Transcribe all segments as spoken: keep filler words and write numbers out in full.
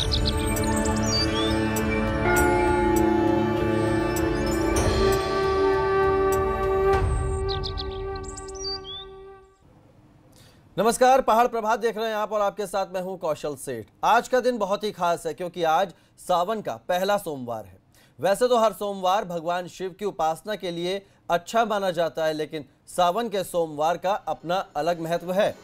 नमस्कार, पहाड़ प्रभात देख रहे हैं आप और आपके साथ मैं हूं कौशल सेठ। आज का दिन बहुत ही खास है क्योंकि आज सावन का पहला सोमवार है। वैसे तो हर सोमवार भगवान शिव की उपासना के लिए अच्छा माना जाता है, लेकिन सावन के सोमवार का अपना अलग महत्व है।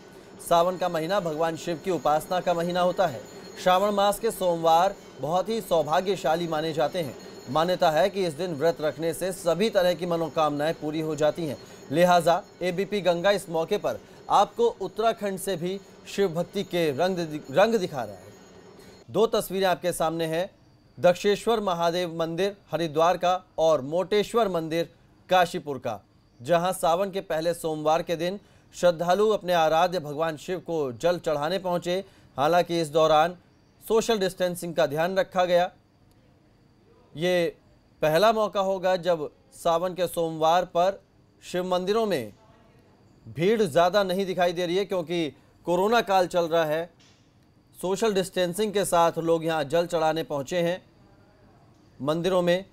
सावन का महीना भगवान शिव की उपासना का महीना होता है। श्रावण मास के सोमवार बहुत ही सौभाग्यशाली माने जाते हैं। मान्यता है कि इस दिन व्रत रखने से सभी तरह की मनोकामनाएं पूरी हो जाती हैं। लिहाजा एबीपी गंगा इस मौके पर आपको उत्तराखंड से भी शिव भक्ति के रंग रंग दिखा रहा है। दो तस्वीरें आपके सामने हैं, दक्षेश्वर महादेव मंदिर हरिद्वार का और मोटेश्वर मंदिर काशीपुर का, जहां सावन के पहले सोमवार के दिन श्रद्धालु अपने आराध्य भगवान शिव को जल चढ़ाने पहुंचे। हालांकि इस दौरान सोशल डिस्टेंसिंग का ध्यान रखा गया। ये पहला मौका होगा जब सावन के सोमवार पर शिव मंदिरों में भीड़ ज़्यादा नहीं दिखाई दे रही है, क्योंकि कोरोना काल चल रहा है। सोशल डिस्टेंसिंग के साथ लोग यहाँ जल चढ़ाने पहुँचे हैं। मंदिरों में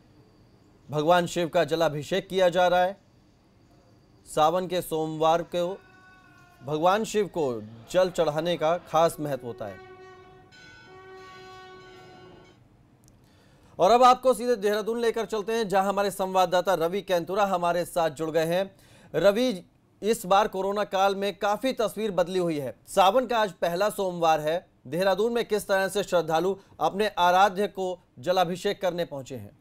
भगवान शिव का जलाभिषेक किया जा रहा है। सावन के सोमवार को भगवान शिव को जल चढ़ाने का खास महत्व होता है। और अब आपको सीधे देहरादून लेकर चलते हैं, जहाँ हमारे संवाददाता रवि कैंतुरा हमारे साथ जुड़ गए हैं। रवि, इस बार कोरोना काल में काफी तस्वीर बदली हुई है। सावन का आज पहला सोमवार है। देहरादून में किस तरह से श्रद्धालु अपने आराध्य को जलाभिषेक करने पहुंचे हैं?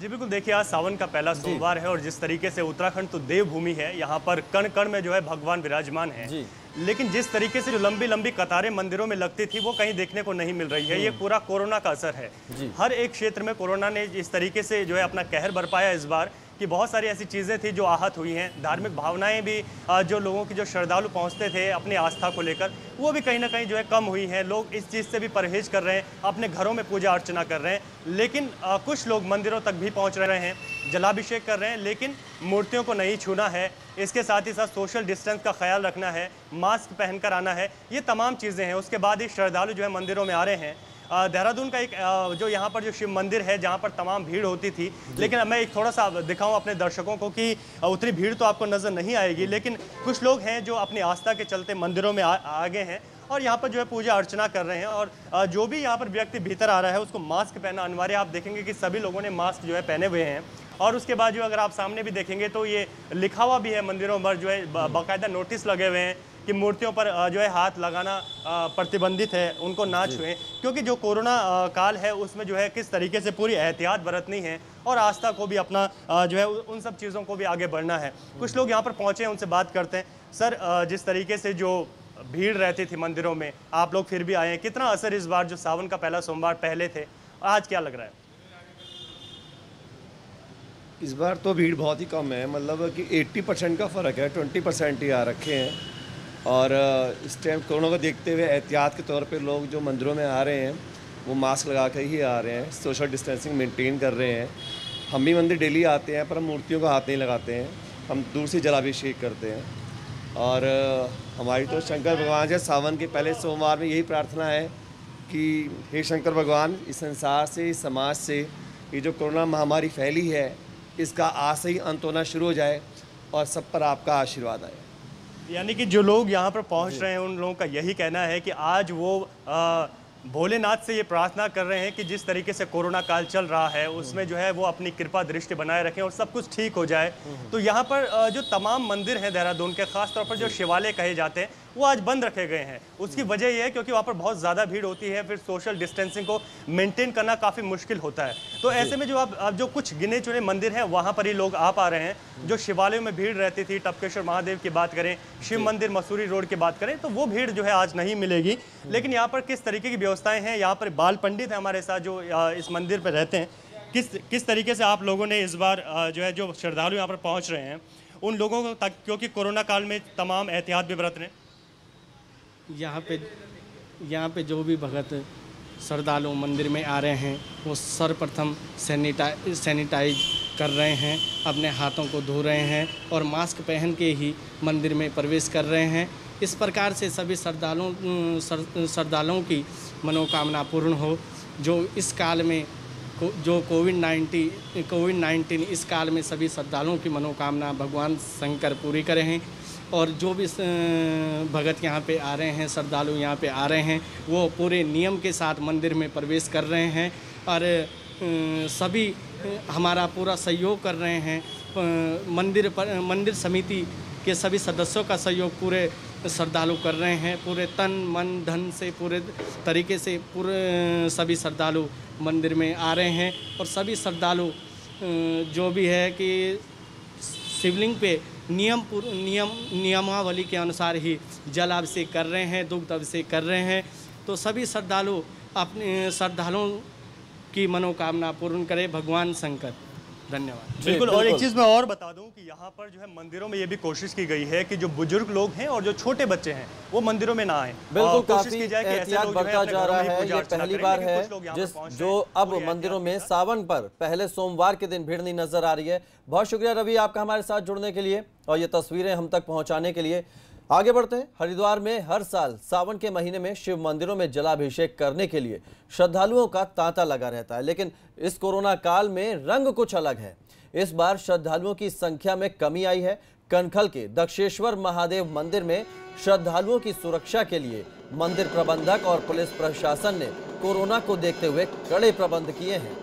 जी बिल्कुल, देखिए आज सावन का पहला सोमवार है और जिस तरीके से उत्तराखंड तो देवभूमि है, यहाँ पर कण कण में जो है भगवान विराजमान है। जी। लेकिन जिस तरीके से जो लंबी लंबी कतारें मंदिरों में लगती थी वो कहीं देखने को नहीं मिल रही है। ये पूरा कोरोना का असर है। हर एक क्षेत्र में कोरोना ने इस तरीके से जो है अपना कहर बरपाया इस बार कि बहुत सारी ऐसी चीज़ें थी जो आहत हुई हैं। धार्मिक भावनाएं भी जो लोगों की जो श्रद्धालु पहुंचते थे अपनी आस्था को लेकर वो भी कहीं ना कहीं जो है कम हुई हैं। लोग इस चीज़ से भी परहेज कर रहे हैं, अपने घरों में पूजा अर्चना कर रहे हैं, लेकिन कुछ लोग मंदिरों तक भी पहुँच रहे हैं, जलाभिषेक कर रहे हैं, लेकिन मूर्तियों को नहीं छूना है। इसके साथ ही साथ सोशल डिस्टेंस का ख्याल रखना है, मास्क पहनकर आना है, ये तमाम चीज़ें हैं। उसके बाद ही श्रद्धालु जो है मंदिरों में आ रहे हैं। देहरादून का एक जो यहाँ पर जो शिव मंदिर है जहाँ पर तमाम भीड़ होती थी, लेकिन मैं एक थोड़ा सा दिखाऊं अपने दर्शकों को कि उतनी भीड़ तो आपको नज़र नहीं आएगी, लेकिन कुछ लोग हैं जो अपनी आस्था के चलते मंदिरों में आगे हैं और यहाँ पर जो है पूजा अर्चना कर रहे हैं। और जो भी यहाँ पर व्यक्ति भीतर आ रहा है उसको मास्क पहनना अनिवार्य। आप देखेंगे कि सभी लोगों ने मास्क जो है पहने हुए हैं। और उसके बाद जो अगर आप सामने भी देखेंगे तो ये लिखा हुआ भी है, मंदिरों पर जो है बाकायदा नोटिस लगे हुए हैं कि मूर्तियों पर जो है हाथ लगाना प्रतिबंधित है, उनको ना छुएं, क्योंकि जो कोरोना काल है उसमें जो है किस तरीके से पूरी एहतियात बरतनी है और आस्था को भी अपना जो है उन सब चीज़ों को भी आगे बढ़ना है। कुछ लोग यहाँ पर पहुँचे हैं, उनसे बात करते हैं। सर, जिस तरीके से जो भीड़ रहती थी मंदिरों में, आप लोग फिर भी आए हैं, कितना असर इस बार जो सावन का पहला सोमवार पहले थे, आज क्या लग रहा है? इस बार तो भीड़ बहुत ही कम है, मतलब कि अस्सी परसेंट का फ़र्क है, बीस परसेंट ही आ रखे हैं। और इस टाइम कोरोना को देखते हुए एहतियात के तौर पे लोग जो मंदिरों में आ रहे हैं वो मास्क लगा कर ही आ रहे हैं, सोशल डिस्टेंसिंग मेंटेन कर रहे हैं। हम भी मंदिर डेली आते हैं पर हम मूर्तियों को हाथ नहीं लगाते हैं, हम दूर से जलाभिषेक करते हैं। और हमारी तो शंकर भगवान से सावन के पहले सोमवार में यही प्रार्थना है कि हे शंकर भगवान, इस संसार से, इस समाज से ये जो कोरोना महामारी फैली है इसका आज से ही अंत होना शुरू हो जाए और सब पर आपका आशीर्वाद आए। यानी कि जो लोग यहाँ पर पहुँच रहे हैं उन लोगों का यही कहना है कि आज वो आ, भोलेनाथ से ये प्रार्थना कर रहे हैं कि जिस तरीके से कोरोना काल चल रहा है उसमें जो है वो अपनी कृपा दृष्टि बनाए रखें और सब कुछ ठीक हो जाए। तो यहाँ पर जो तमाम मंदिर हैं देहरादून के, खासतौर पर जो शिवालय कहे जाते हैं, वो आज बंद रखे गए हैं। उसकी वजह यह है क्योंकि वहाँ पर बहुत ज़्यादा भीड़ होती है, फिर सोशल डिस्टेंसिंग को मेंटेन करना काफ़ी मुश्किल होता है। तो ऐसे में जो आप, आप जो कुछ गिने चुने मंदिर हैं वहाँ पर ही लोग आ पा रहे हैं। जो शिवालयों में भीड़ रहती थी, टपकेश्वर महादेव की बात करें, शिव मंदिर मसूरी रोड की बात करें, तो वो भीड़ जो है आज नहीं मिलेगी। लेकिन यहाँ पर किस तरीके की व्यवस्थाएँ हैं, यहाँ पर बाल पंडित हैं हमारे साथ जो इस मंदिर पर रहते हैं, किस किस तरीके से आप लोगों ने इस बार जो है जो श्रद्धालु यहाँ पर पहुँच रहे हैं उन लोगों को तक, क्योंकि कोरोना काल में तमाम एहतियात भी बरत रहे हैं? यहाँ पे यहाँ पे जो भी भगत श्रद्धालु मंदिर में आ रहे हैं वो सर्वप्रथम सैनिटाइज सैनिटाइज कर रहे हैं, अपने हाथों को धो रहे हैं और मास्क पहन के ही मंदिर में प्रवेश कर रहे हैं। इस प्रकार से सभी श्रद्धालुओं श्रद्धालुओं की मनोकामना पूर्ण हो। जो इस काल में जो कोविड नाइन्टीन कोविड नाइन्टीन इस काल में सभी श्रद्धालुओं की मनोकामना भगवान शंकर पूरी करे हैं। और जो भी भगत यहाँ पे आ रहे हैं, श्रद्धालु यहाँ पे आ रहे हैं, वो पूरे नियम के साथ मंदिर में प्रवेश कर रहे हैं और सभी हमारा पूरा सहयोग कर रहे हैं। मंदिर पर मंदिर समिति के सभी सदस्यों का सहयोग पूरे श्रद्धालु कर रहे हैं। पूरे तन मन धन से पूरे तरीके से पूरे सभी श्रद्धालु मंदिर में आ रहे हैं। और सभी श्रद्धालु जो भी है कि शिवलिंग पे नियम नियम नियमावली के अनुसार ही जलाभिषेक कर रहे हैं, दुग्ध अभिषेक कर रहे हैं। तो सभी श्रद्धालु अपने श्रद्धालुओं की मनोकामना पूर्ण करें भगवान शंकर। धन्यवाद। बिल्कुल। और एक चीज़ मैं और बता दूं कि यहाँ पर जो है मंदिरों में ये भी कोशिश की गई है कि जो बुजुर्ग लोग हैं और जो छोटे बच्चे हैं वो मंदिरों में ना आए। बिल्कुल, काफी एहतियात बरता जा रहा है। ये पहली बार है जिस जो अब मंदिरों में सावन पर पहले सोमवार के दिन भीड़ नहीं नजर आ रही है। बहुत शुक्रिया रवि आपका हमारे साथ जुड़ने के लिए और ये तस्वीरें हम तक पहुँचाने के लिए। आगे बढ़ते हैं। हरिद्वार में हर साल सावन के महीने में शिव मंदिरों में जलाभिषेक करने के लिए श्रद्धालुओं का तांता लगा रहता है, लेकिन इस कोरोना काल में रंग कुछ अलग है। इस बार श्रद्धालुओं की संख्या में कमी आई है। कनखल के दक्षेश्वर महादेव मंदिर में श्रद्धालुओं की सुरक्षा के लिए मंदिर प्रबंधक और पुलिस प्रशासन ने कोरोना को देखते हुए कड़े प्रबंध किए हैं।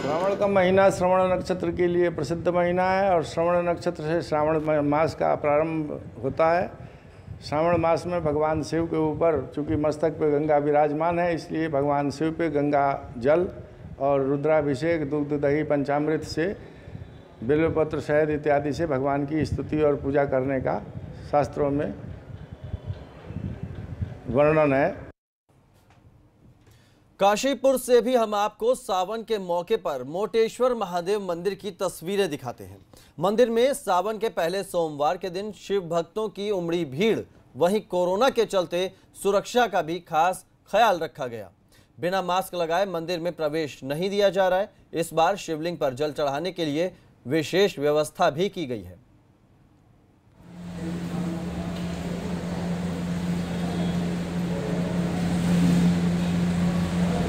श्रावण का महीना श्रवण नक्षत्र के लिए प्रसिद्ध महीना है और श्रवण नक्षत्र से श्रावण मास का प्रारंभ होता है। श्रावण मास में भगवान शिव के ऊपर चूँकि मस्तक पे गंगा विराजमान है, इसलिए भगवान शिव पे गंगा जल और रुद्राभिषेक, दुग्ध दही पंचामृत से बिल्वपत्र शहद इत्यादि से भगवान की स्तुति और पूजा करने का शास्त्रों में वर्णन है। काशीपुर से भी हम आपको सावन के मौके पर मोटेश्वर महादेव मंदिर की तस्वीरें दिखाते हैं। मंदिर में सावन के पहले सोमवार के दिन शिव भक्तों की उमड़ी भीड़। वहीं कोरोना के चलते सुरक्षा का भी खास ख्याल रखा गया। बिना मास्क लगाए मंदिर में प्रवेश नहीं दिया जा रहा है। इस बार शिवलिंग पर जल चढ़ाने के लिए विशेष व्यवस्था भी की गई है।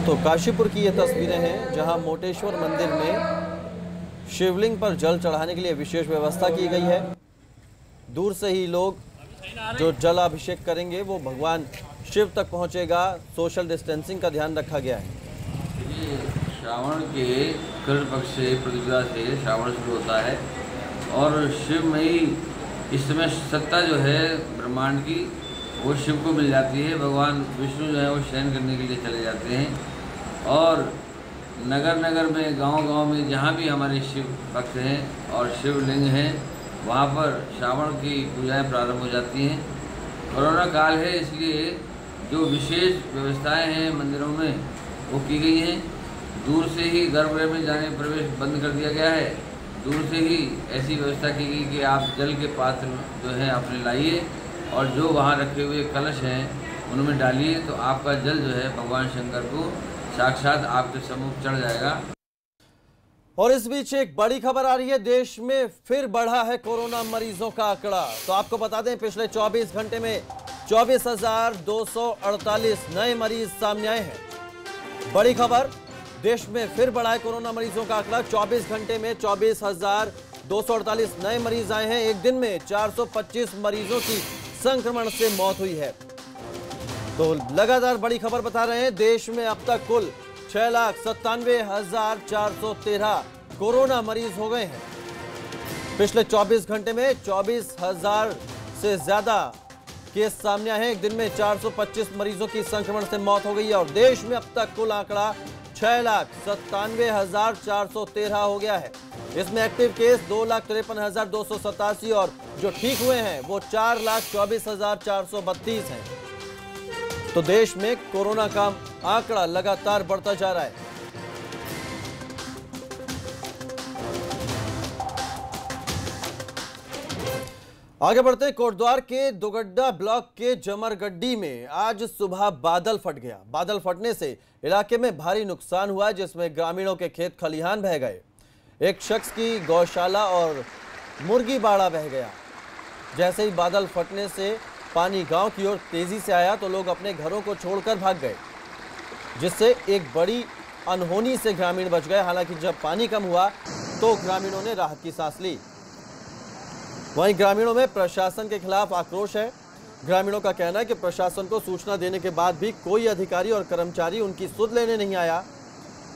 तो काशीपुर की ये तस्वीरें हैं जहां मोटेश्वर मंदिर में शिवलिंग पर जल चढ़ाने के लिए विशेष व्यवस्था की गई है। दूर से ही लोग जो जल अभिषेक करेंगे वो भगवान शिव तक पहुंचेगा। सोशल डिस्टेंसिंग का ध्यान रखा गया है। श्रावण के कृष्ण पक्ष से प्रतिपदा से श्रावण शुरू होता है और शिव में ही इस समय सत्ता जो है ब्रह्मांड की वो शिव को मिल जाती है। भगवान विष्णु जो है वो शयन करने के लिए चले जाते हैं और नगर नगर में, गांव गांव में जहाँ भी हमारे शिव भक्त हैं और शिवलिंग हैं वहाँ पर श्रावण की पूजाएं प्रारंभ हो जाती हैं। कोरोना काल है इसलिए जो विशेष व्यवस्थाएं हैं मंदिरों में वो की गई हैं। दूर से ही गर्भगृह में जाने प्रवेश बंद कर दिया गया है। दूर से ही ऐसी व्यवस्था की गई कि आप जल के पात्र जो है आपने लाइए और जो वहाँ रखे हुए कलश हैं उनमें डालिए तो आपका जल जो है भगवान शंकर को साक्षात आपके सम्मुख चढ़ जाएगा। और इस बीच एक बड़ी खबर आ रही है। देश में फिर बढ़ा है कोरोना मरीजों का आंकड़ा। तो आपको बता दें पिछले चौबीस घंटे में चौबीस हज़ार दो सौ अड़तालीस नए मरीज सामने आए हैं। बड़ी खबर, देश में फिर बढ़ा है कोरोना मरीजों का आंकड़ा। चौबीस घंटे में चौबीस हज़ार दो सौ अड़तालीस नए मरीज आए हैं। एक दिन में चार सौ पच्चीस मरीजों की संक्रमण से मौत हुई है। तो लगातार बड़ी खबर बता रहे हैं। देश में अब तक कुल छह लाख सत्तानवे हजार चार सौ तेरह कोरोना मरीज हो गए हैं। पिछले चौबीस घंटे में चौबीस हजार से ज्यादा केस सामने आए हैं। एक दिन में चार सौ पच्चीस मरीजों की संक्रमण से मौत हो गई है और देश में अब तक कुल आंकड़ा छह लाख सत्तानवे हजार चार सौ तेरह हो गया है। इसमें एक्टिव केस दो लाख तिरपन हजार दो सौ सतासी और जो ठीक हुए हैं वो चार लाख चौबीस हजार चार सौ बत्तीस है। तो देश में कोरोना का आंकड़ा लगातार बढ़ता जा रहा है। आगे बढ़ते हैं। कोटद्वार के दुगड्डा ब्लॉक के जमरगड्डी में आज सुबह बादल फट गया। बादल फटने से इलाके में भारी नुकसान हुआ जिसमें ग्रामीणों के खेत खलिहान बह गए। एक शख्स की गौशाला और मुर्गी बाड़ा बह गया। जैसे ही बादल फटने से पानी गांव की ओर तेजी से आया तो लोग अपने घरों को छोड़कर भाग गए, जिससे एक बड़ी अनहोनी से ग्रामीण बच गए। हालांकि जब पानी कम हुआ तो ग्रामीणों ने राहत की सांस ली। वहीं ग्रामीणों में प्रशासन के खिलाफ आक्रोश है। ग्रामीणों का कहना है कि प्रशासन को सूचना देने के बाद भी कोई अधिकारी और कर्मचारी उनकी सुध लेने नहीं आया।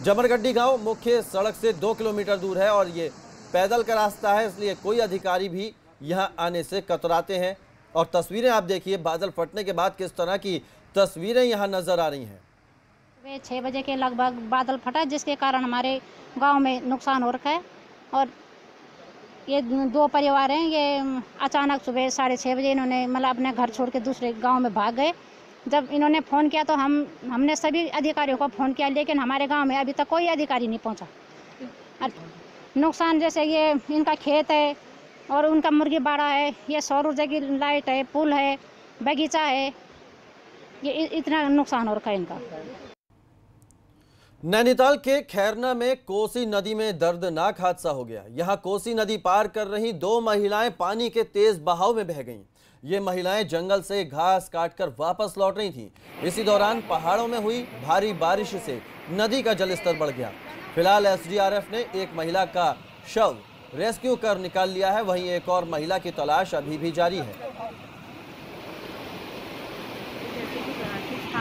जमरगड्डी गांव मुख्य सड़क से दो किलोमीटर दूर है और ये पैदल का रास्ता है, इसलिए कोई अधिकारी भी यहां आने से कतराते हैं। और तस्वीरें आप देखिए, बादल फटने के बाद किस तरह की तस्वीरें यहां नजर आ रही हैं। सुबह छः बजे के लगभग बादल फटा, जिसके कारण हमारे गांव में नुकसान हो रखा है। और ये दो परिवार हैं, ये अचानक सुबह साढ़े छः बजे इन्होंने मतलब अपने घर छोड़ के दूसरे गाँव में भाग गए। जब इन्होंने फ़ोन किया तो हम हमने सभी अधिकारियों को फ़ोन किया, लेकिन हमारे गांव में अभी तक कोई अधिकारी नहीं पहुंचा। नुकसान जैसे ये इनका खेत है और उनका मुर्गी बाड़ा है, ये सौर ऊर्जा की लाइट है, पुल है, बगीचा है, ये इतना नुकसान हो रखा है इनका। नैनीताल के खैरना में कोसी नदी में दर्दनाक हादसा हो गया। यहाँ कोसी नदी पार कर रही दो महिलाएं पानी के तेज बहाव में बह गईं। ये महिलाएं जंगल से घास काटकर वापस लौट रही थीं। इसी दौरान पहाड़ों में हुई भारी बारिश से नदी का जलस्तर बढ़ गया। फिलहाल एसडीआरएफ ने एक महिला का शव रेस्क्यू कर निकाल लिया है, वहीं एक और महिला की तलाश अभी भी जारी है।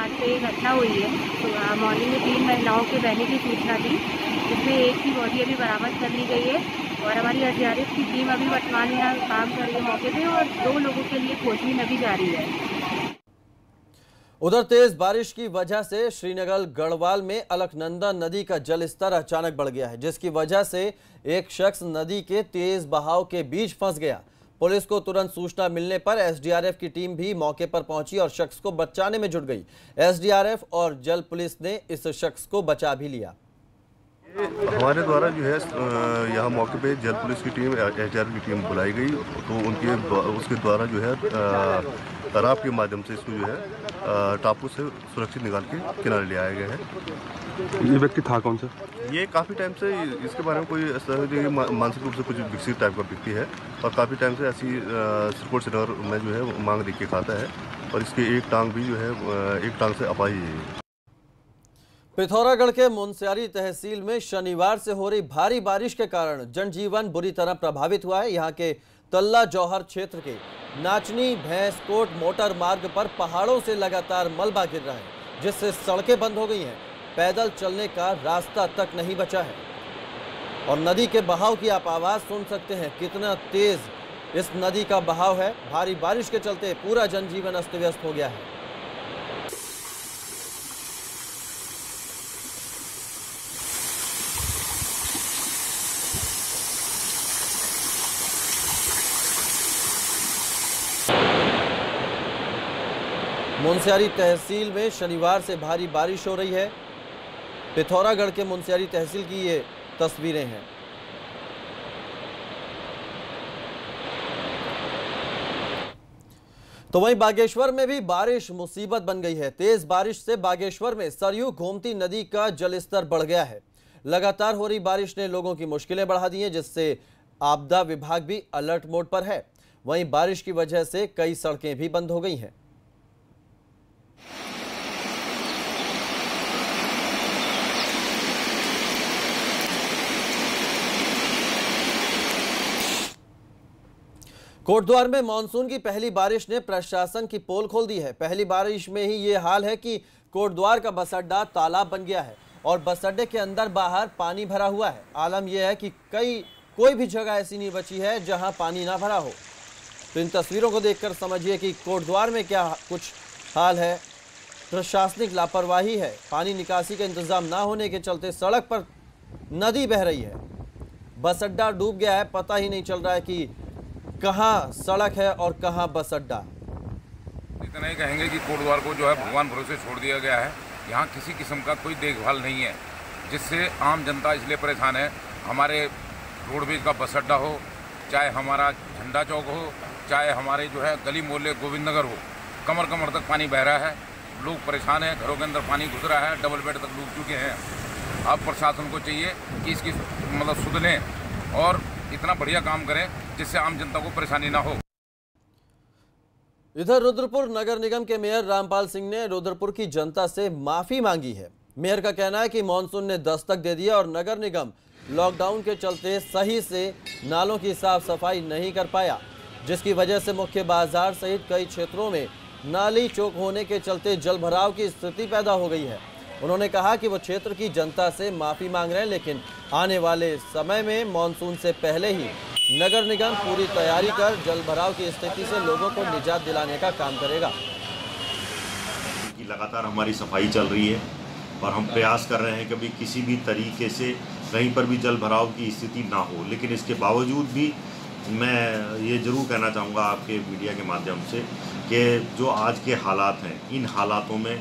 आज एक घटना हुई है, तो मॉर्निंग में तीन महिलाओं के बहने की सूचना थी, जिसमें एक की बॉडी अभी बरामद कर ली गई है और हमारी एसडीआरएफ की टीम अभी वर्तमान यहाँ काम कर रही है मौके पे, और दो लोगों के लिए खोजबीन अभी जारी है। उधर तेज बारिश की वजह से श्रीनगर गढ़वाल में अलकनंदा नदी का जलस्तर अचानक बढ़ गया है, जिसकी वजह से एक शख्स नदी के तेज बहाव के बीच फंस गया। पुलिस को तुरंत सूचना मिलने पर एसडीआरएफ की टीम भी मौके पर पहुंची और शख्स को बचाने में जुट गई। एसडीआरएफ और जल पुलिस ने इस शख्स को बचा भी लिया। हमारे द्वारा जो है यहाँ मौके पे जल पुलिस की टीम, एसडीआरएफ की टीम बुलाई गई, तो उनके उसके द्वारा जो है तालाब के माध्यम से इसको जो है टापू से सुरक्षित निकाल के किनारे ले आया गया है। ये व्यक्ति था कौन सा? ये काफ़ी टाइम से इसके बारे में कोई मानसिक रूप से कुछ विकसित टाइप का व्यक्ति है और काफ़ी टाइम से ऐसी सिरकोट श्रीनगर में जो है मांग देख के खाता है, और इसकी एक टांग भी जो है एक टांग से अपाही है। पिथौरागढ़ के मुनसियारी तहसील में शनिवार से हो रही भारी बारिश के कारण जनजीवन बुरी तरह प्रभावित हुआ है। यहाँ के तल्ला जौहर क्षेत्र के नाचनी भैंसकोट मोटर मार्ग पर पहाड़ों से लगातार मलबा गिर रहा है, जिससे सड़कें बंद हो गई हैं। पैदल चलने का रास्ता तक नहीं बचा है और नदी के बहाव की आप आवाज़ सुन सकते हैं, कितना तेज इस नदी का बहाव है। भारी बारिश के चलते पूरा जनजीवन अस्त व्यस्त हो गया है। मुनसियारी तहसील में शनिवार से भारी बारिश हो रही है। पिथौरागढ़ के मुनसियारी तहसील की ये तस्वीरें हैं। तो वहीं बागेश्वर में भी बारिश मुसीबत बन गई है। तेज बारिश से बागेश्वर में सरयू घोमती नदी का जलस्तर बढ़ गया है। लगातार हो रही बारिश ने लोगों की मुश्किलें बढ़ा दी हैं, जिससे आपदा विभाग भी अलर्ट मोड पर है। वहीं बारिश की वजह से कई सड़कें भी बंद हो गई हैं। कोटद्वार में मानसून की पहली बारिश ने प्रशासन की पोल खोल दी है। पहली बारिश में ही ये हाल है कि कोटद्वार का बस अड्डा तालाब बन गया है और बस अड्डे के अंदर बाहर पानी भरा हुआ है। आलम यह है कि कई कोई भी जगह ऐसी नहीं बची है जहां पानी ना भरा हो। तो इन तस्वीरों को देखकर समझिए कि कोटद्वार में क्या कुछ हाल है। प्रशासनिक लापरवाही है। पानी निकासी का इंतजाम ना होने के चलते सड़क पर नदी बह रही है। बस अड्डा डूब गया है, पता ही नहीं चल रहा है कि कहाँ सड़क है और कहाँ बस अड्डा। इतना ही कहेंगे कि कोटद्वार को जो है भगवान भरोसे छोड़ दिया गया है। यहाँ किसी किस्म का कोई देखभाल नहीं है, जिससे आम जनता इसलिए परेशान है। हमारे रोडवेज का बस अड्डा हो, चाहे हमारा झंडा चौक हो, चाहे हमारे जो है गली मोहल्ले गोविंद नगर हो, कमर कमर तक पानी बह रहा है। लोग परेशान हैं, घरों के अंदर पानी घुस रहा है, डबल बेड तक डूब चुके हैं। अब प्रशासन को चाहिए कि इसकी मतलब सुध लें और इतना बढ़िया काम करें जिससे आम जनता को परेशानी ना हो। इधर रुद्रपुर नगर निगम के मेयर रामपाल सिंह ने रुद्रपुर की जनता से माफी मांगी है। मेयर का कहना है कि मानसून ने दस्तक दे दिया और नगर निगम लॉकडाउन के चलते सही से नालों की साफ सफाई नहीं कर पाया, जिसकी वजह से मुख्य बाजार सहित कई क्षेत्रों में नाली चौक होने के चलते जलभराव की स्थिति पैदा हो गई है। उन्होंने कहा कि वो क्षेत्र की जनता से माफी मांग रहे हैं, लेकिन आने वाले समय में मानसून से पहले ही नगर निगम पूरी तैयारी कर जलभराव की स्थिति से लोगों को निजात दिलाने का काम करेगा। लगातार हमारी सफाई चल रही है और हम प्रयास कर रहे हैं कि भी किसी भी तरीके से कहीं पर भी जलभराव की स्थिति ना हो, लेकिन इसके बावजूद भी मैं ये जरूर कहना चाहूँगा आपके मीडिया के माध्यम से कि जो आज के हालात हैं, इन हालातों में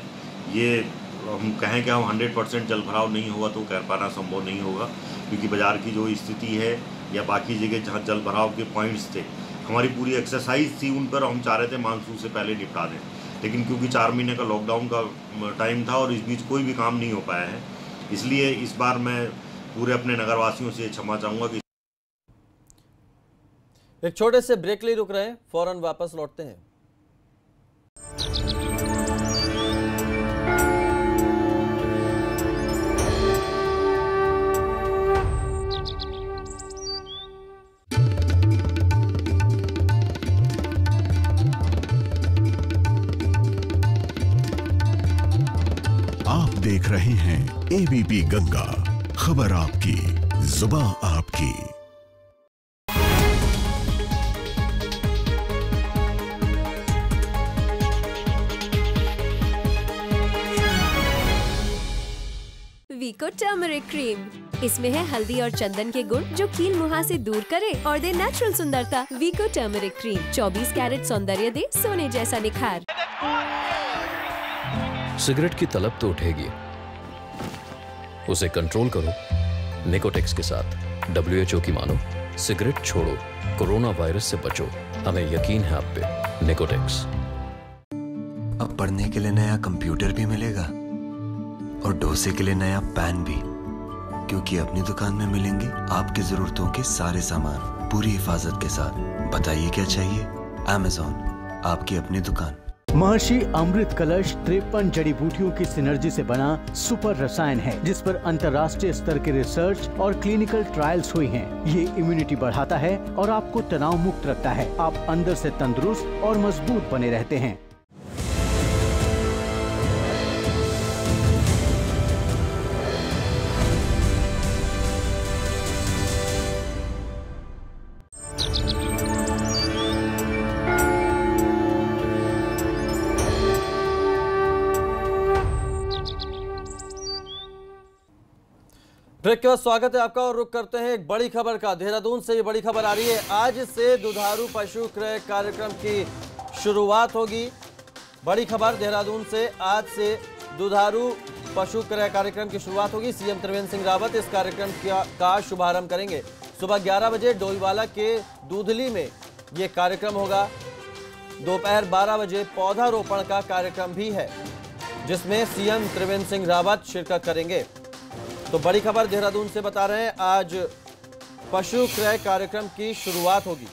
ये हम कहें कि हम हंड्रेड परसेंट जलभराव नहीं होगा तो कह पाना संभव नहीं होगा, क्योंकि बाज़ार की जो स्थिति है या बाकी जगह जहाँ जल भराव के पॉइंट्स थे, हमारी पूरी एक्सरसाइज थी उन पर, हम चाह रहे थे मानसून से पहले निपटा दें, लेकिन क्योंकि चार महीने का लॉकडाउन का टाइम था और इस बीच कोई भी काम नहीं हो पाया है, इसलिए इस बार मैं पूरे अपने नगरवासियों से क्षमा चाहूँगा। कि एक छोटे से ब्रेक लिए रुक रहे हैं, फौरन वापस लौटते हैं। देख रहे हैं एबीपी गंगा, खबर आपकी, जुबां आपकी। वीको टर्मरिक क्रीम, इसमें है हल्दी और चंदन के गुण जो कील मुहां से दूर करे और दे नेचुरल सुंदरता। वीको टर्मरिक क्रीम चौबीस कैरेट सौंदर्य दे सोने जैसा निखार। सिगरेट की तलब तो उठेगी, उसे कंट्रोल करो निकोटेक्स के साथ। डब्ल्यूएचओ की मानो, सिगरेट छोड़ो, कोरोना वायरस से बचो। हमें यकीन है आप पे, निकोटेक्स। अब पढ़ने के लिए नया कंप्यूटर भी मिलेगा और डोसे के लिए नया पैन भी, क्योंकि अपनी दुकान में मिलेंगे आपकी जरूरतों के सारे सामान पूरी हिफाजत के साथ। बताइए क्या चाहिए? अमेजोन, आपकी अपनी दुकान। महर्षि अमृत कलश तिरपन जड़ी बूटियों की सिनर्जी से बना सुपर रसायन है, जिस पर अंतर्राष्ट्रीय स्तर के रिसर्च और क्लिनिकल ट्रायल्स हुई हैं। ये इम्यूनिटी बढ़ाता है और आपको तनाव मुक्त रखता है। आप अंदर से तंदुरुस्त और मजबूत बने रहते हैं। ब्रेक के बाद स्वागत है आपका और रुक करते हैं एक बड़ी खबर का। देहरादून से ये बड़ी खबर आ रही है। आज से दुधारू पशु क्रय कार्यक्रम की शुरुआत होगी। बड़ी खबर देहरादून से, आज से दुधारू पशु क्रय कार्यक्रम की शुरुआत होगी। सीएम त्रिवेंद्र सिंह रावत इस कार्यक्रम का शुभारंभ करेंगे। सुबह ग्यारह बजे डोईवाला के दूधली में ये कार्यक्रम होगा। दोपहर बारह बजे पौधारोपण का कार्यक्रम भी है, जिसमें सीएम त्रिवेंद्र सिंह रावत शिरकत करेंगे। तो बड़ी खबर देहरादून से बता रहे हैं, आज पशु क्रय कार्यक्रम की शुरुआत होगी।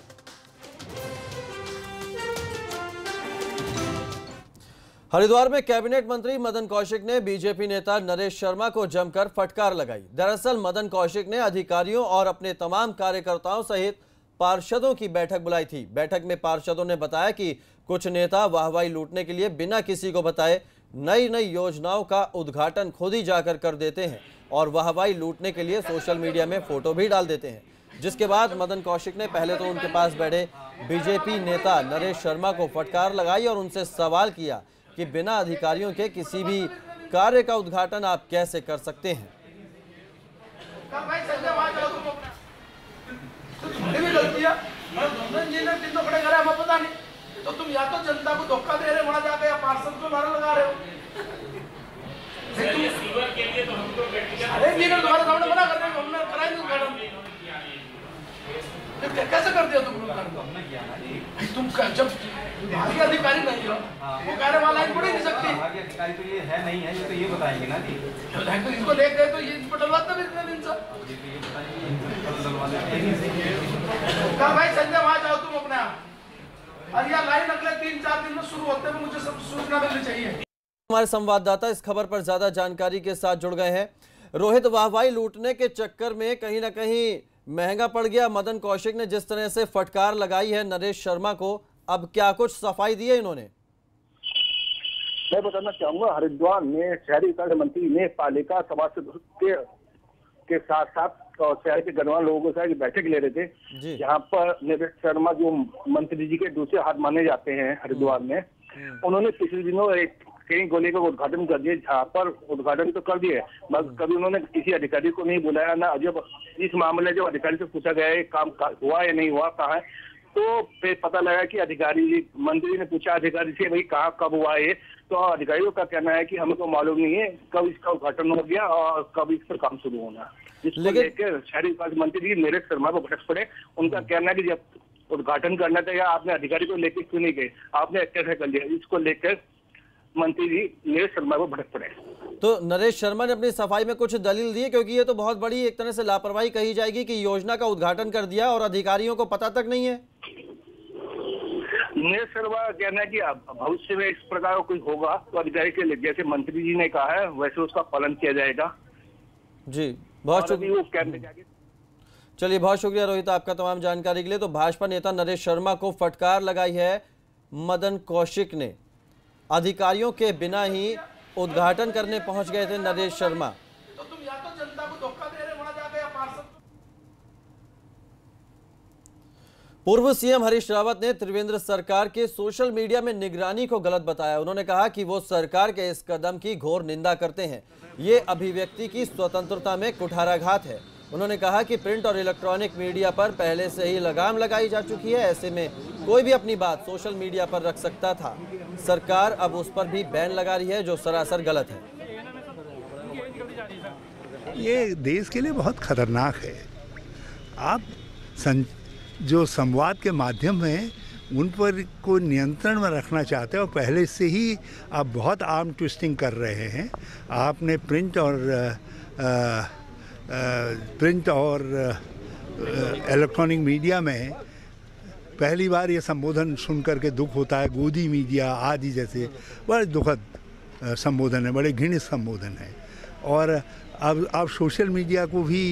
हरिद्वार में कैबिनेट मंत्री मदन कौशिक ने बीजेपी नेता नरेश शर्मा को जमकर फटकार लगाई। दरअसल मदन कौशिक ने अधिकारियों और अपने तमाम कार्यकर्ताओं सहित पार्षदों की बैठक बुलाई थी। बैठक में पार्षदों ने बताया कि कुछ नेता वाहवाही लूटने के लिए बिना किसी को बताए नई नई योजनाओं का उद्घाटन खुद ही जाकर कर देते हैं और वाहवाही लूटने के लिए सोशल मीडिया में फोटो भी डाल देते हैं, जिसके बाद मदन कौशिक ने पहले तो उनके पास बैठे बीजेपी नेता नरेश शर्मा को फटकार लगाई और उनसे सवाल किया कि बिना अधिकारियों के किसी भी कार्य का उद्घाटन आप कैसे कर सकते हैं। तो तुम या तो जनता को धोखा दे रहे वहां जाकर या पार्षद को नारा लगा रहे हो। सीवर के लिए तो हम तो बैठिया, अरे ये ना तुम्हारा सामने बना कर रहे हो, हमने कराई नहीं मैडम। तो कैसे कर दिया तुम लोगों को? हमने किया ना, तुम जब भारी अधिकारी नहीं हो वो कार्य वाला ही पड़ी नहीं सकती। भारी अधिकारी तो ये है नहीं है, ये तो ये बताएंगे ना जी, तो इसको ले गए तो ये इस पर डलवाता भी इतने दिन से ये बताएंगे डलवाने। का भाई संजय वहां जाओ तुम अपने आप। और यह लाइन अगले तीन चार दिन में शुरू होते हुए मुझे सब सूचना मिलनी चाहिए। हमारे संवाददाता इस खबर पर ज्यादा जानकारी के साथ जुड़ गए हैं। रोहित, वाहवाही लूटने के चक्कर में कहीं ना कहीं महंगा पड़ गया। मदन कौशिक ने जिस तरह से फटकार लगाई है नरेश शर्मा को, अब क्या कुछ सफाई दी है इन्होंने? मैं बताना चाहूंगा, हरिद्वार में शहरी विकास मंत्री ने पालिका सभासद के, के साथ साथ और शहर के गणमान्य लोगों के साथ बैठक ले रहे थे, जहाँ पर नरेश शर्मा जो मंत्री जी के दूसरे हाथ माने जाते हैं हरिद्वार में, उन्होंने पिछले दिनों एक कई गोले का उद्घाटन कर दिया, जहाँ पर उद्घाटन तो कर दिए मगर कभी उन्होंने किसी अधिकारी को नहीं बुलाया ना। जब इस मामले जब अधिकारी से पूछा गया है काम हुआ या नहीं हुआ, कहाँ, तो फिर पता लगा कि अधिकारी मंत्री ने पूछा अधिकारी से भाई कहाँ कब हुआ है, तो अधिकारियों का कहना है कि हमें तो मालूम नहीं है कब इसका उद्घाटन हो गया और कब इस पर काम शुरू होना। जिसको लेकर शहरी विकास मंत्री जी नरेश शर्मा को भटक पड़े। उनका कहना है कि जब उद्घाटन करना था या आपने अधिकारी को लेकर क्यों नहीं गए, आपने कैसे कर लिया, इसको लेकर मंत्री जी नरेश शर्मा को भटक पड़े। तो नरेश शर्मा ने अपनी सफाई में कुछ दलील दी, क्योंकि ये तो बहुत बड़ी एक तरह से लापरवाही कही जाएगी कि योजना का उद्घाटन कर दिया और अधिकारियों को पता तक नहीं है। नरेश शर्मा कहना है कि भविष्य में इस प्रकार का कुछ होगा तो अधिकारी के जैसे मंत्री जी ने कहा है वैसे उसका पालन किया जाएगा। जी बहुत शुक्रिया, चलिए बहुत शुक्रिया रोहित आपका तमाम जानकारी के लिए। तो भाजपा नेता नरेश शर्मा को फटकार लगाई है मदन कौशिक ने, अधिकारियों के बिना ही उद्घाटन करने पहुंच गए थे नरेश शर्मा। तो तुम या तो जनता को धोखा दे रहे हो, वहां जाके या पार्षद। पूर्व सीएम हरीश रावत ने त्रिवेंद्र सरकार के सोशल मीडिया में निगरानी को गलत बताया। उन्होंने कहा कि वो सरकार के इस कदम की घोर निंदा करते हैं, ये अभिव्यक्ति की स्वतंत्रता में कुठाराघात है। उन्होंने कहा कि प्रिंट और इलेक्ट्रॉनिक मीडिया पर पहले से ही लगाम लगाई जा चुकी है, ऐसे में कोई भी अपनी बात सोशल मीडिया पर रख सकता था। सरकार अब उस पर भी बैन लगा रही है जो सरासर गलत है। ये देश के लिए बहुत खतरनाक है। आप सं, जो संवाद के माध्यम है उन पर को नियंत्रण में रखना चाहते हो, पहले से ही आप बहुत आर्म ट्विस्टिंग कर रहे हैं। आपने प्रिंट और आ, आ, प्रिंट और इलेक्ट्रॉनिक मीडिया में पहली बार ये संबोधन सुन करके दुख होता है। गोदी मीडिया आदि जैसे बड़े दुखद संबोधन है, बड़े घृणित संबोधन है। और अब आप सोशल मीडिया को भी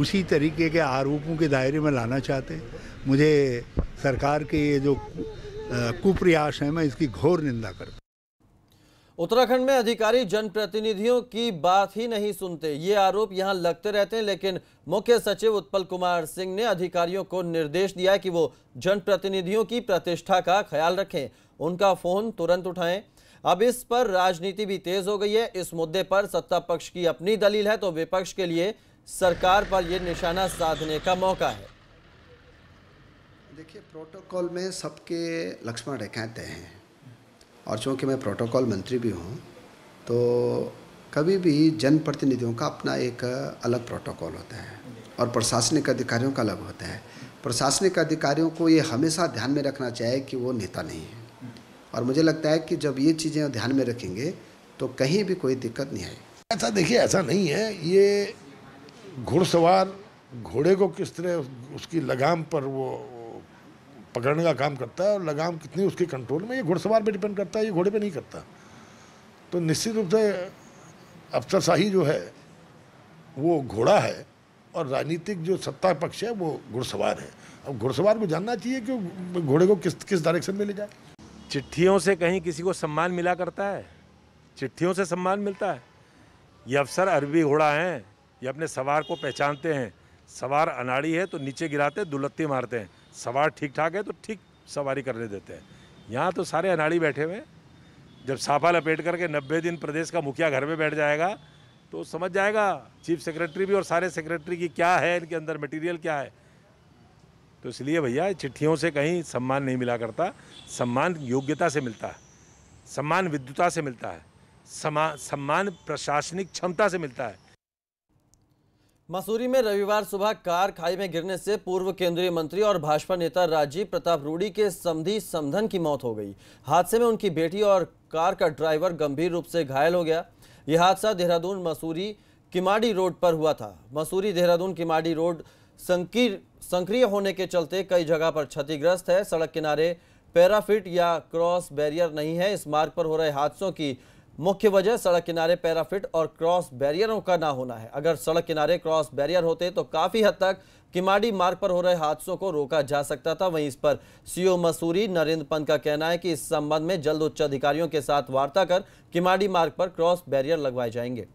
उसी तरीके के आरोपों के दायरे में लाना चाहते हैं। मुझे सरकार के ये जो कुप्रयास हैं, मैं इसकी घोर निंदा करता हूँ। उत्तराखंड में अधिकारी जनप्रतिनिधियों की बात ही नहीं सुनते, ये आरोप यहां लगते रहते हैं, लेकिन मुख्य सचिव उत्पल कुमार सिंह ने अधिकारियों को निर्देश दिया है कि वो जनप्रतिनिधियों की प्रतिष्ठा का ख्याल रखें, उनका फोन तुरंत उठाएं। अब इस पर राजनीति भी तेज हो गई है। इस मुद्दे पर सत्ता पक्ष की अपनी दलील है तो विपक्ष के लिए सरकार पर यह निशाना साधने का मौका है। देखिए, प्रोटोकॉल में सबके लक्ष्मण रेखाएं तय हैं और चूँकि मैं प्रोटोकॉल मंत्री भी हूँ तो कभी भी जनप्रतिनिधियों का अपना एक अलग प्रोटोकॉल होता है और प्रशासनिक अधिकारियों का अलग होता है। प्रशासनिक अधिकारियों को ये हमेशा ध्यान में रखना चाहिए कि वो नेता नहीं है, और मुझे लगता है कि जब ये चीज़ें ध्यान में रखेंगे तो कहीं भी कोई दिक्कत नहीं आएगी। ऐसा देखिए, ऐसा नहीं है। ये घुड़सवार घोड़े को किस तरह उसकी लगाम पर वो पकड़ने का काम करता है और लगाम कितनी उसके कंट्रोल में, ये घुड़सवार पे डिपेंड करता है, ये घोड़े पे नहीं करता। तो निश्चित रूप से अफसरशाही जो है वो घोड़ा है और राजनीतिक जो सत्ता पक्ष है वो घुड़सवार है। अब घुड़सवार को जानना चाहिए कि घोड़े को किस किस डायरेक्शन में ले जाए। चिट्ठियों से कहीं किसी को सम्मान मिला करता है, चिट्ठियों से सम्मान मिलता है। ये अफसर अरबी घोड़ा हैं, ये अपने सवार को पहचानते हैं। सवार अनाड़ी है तो नीचे गिराते, दुलत्ती मारते हैं। सवार ठीक ठाक है तो ठीक सवारी करने देते हैं। यहाँ तो सारे अनाड़ी बैठे हुए, जब साफा लपेट करके नब्बे दिन प्रदेश का मुखिया घर में बैठ जाएगा तो समझ जाएगा चीफ सेक्रेटरी भी और सारे सेक्रेटरी की क्या है, इनके अंदर मटेरियल क्या है। तो इसलिए भैया चिट्ठियों से कहीं सम्मान नहीं मिला करता, सम्मान योग्यता से मिलता है, सम्मान विद्वता से मिलता है, सम्मान प्रशासनिक क्षमता से मिलता है। मसूरी में रविवार सुबह कार खाई में गिरने से पूर्व केंद्रीय मंत्री और भाजपा नेता राजीव प्रताप रूडी के समधी समधन की मौत हो गई। हादसे में उनकी बेटी और कार का ड्राइवर गंभीर रूप से घायल हो गया। यह हादसा देहरादून मसूरी किमाड़ी रोड पर हुआ था। मसूरी देहरादून किमाड़ी रोड संकीर्ण सक्रिय होने के चलते कई जगह पर क्षतिग्रस्त है। सड़क किनारे पैराफिट या क्रॉस बैरियर नहीं है। इस मार्ग पर हो रहे हादसों की मुख्य वजह सड़क किनारे पैराफिट और क्रॉस बैरियरों का ना होना है। अगर सड़क किनारे क्रॉस बैरियर होते तो काफ़ी हद तक किमाड़ी मार्ग पर हो रहे हादसों को रोका जा सकता था। वहीं इस पर सीओ मसूरी नरेंद्र पंत का कहना है कि इस संबंध में जल्द उच्च अधिकारियों के साथ वार्ता कर किमाड़ी मार्ग पर क्रॉस बैरियर लगवाए जाएंगे।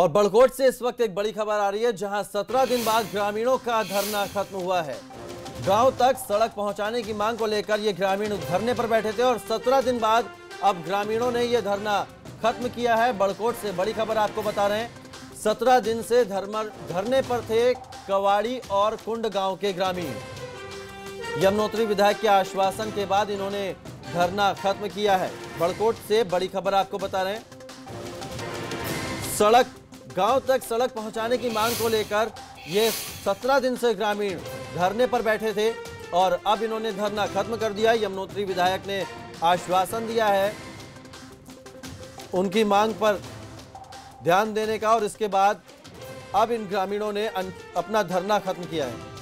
और बड़कोट से इस वक्त एक बड़ी खबर आ रही है, जहां सत्रह दिन बाद ग्रामीणों का धरना खत्म हुआ है। गांव तक सड़क पहुंचाने की मांग को लेकर ये ग्रामीण धरने पर बैठे थे और सत्रह दिन बाद अब ग्रामीणों ने ये धरना खत्म किया है। बड़कोट से बड़ी खबर आपको बता रहे हैं, सत्रह दिन से धरने पर थे कवाड़ी और कुंड गांव के ग्रामीण। यमुनोत्री विधायक के आश्वासन के बाद इन्होंने धरना खत्म किया है। बड़कोट से बड़ी खबर आपको बता रहे हैं, सड़क गांव तक सड़क पहुंचाने की मांग को लेकर ये सत्रह दिन से ग्रामीण धरने पर बैठे थे और अब इन्होंने धरना खत्म कर दिया। यमुनोत्री विधायक ने आश्वासन दिया है उनकी मांग पर ध्यान देने का और इसके बाद अब इन ग्रामीणों ने अपना धरना खत्म किया है।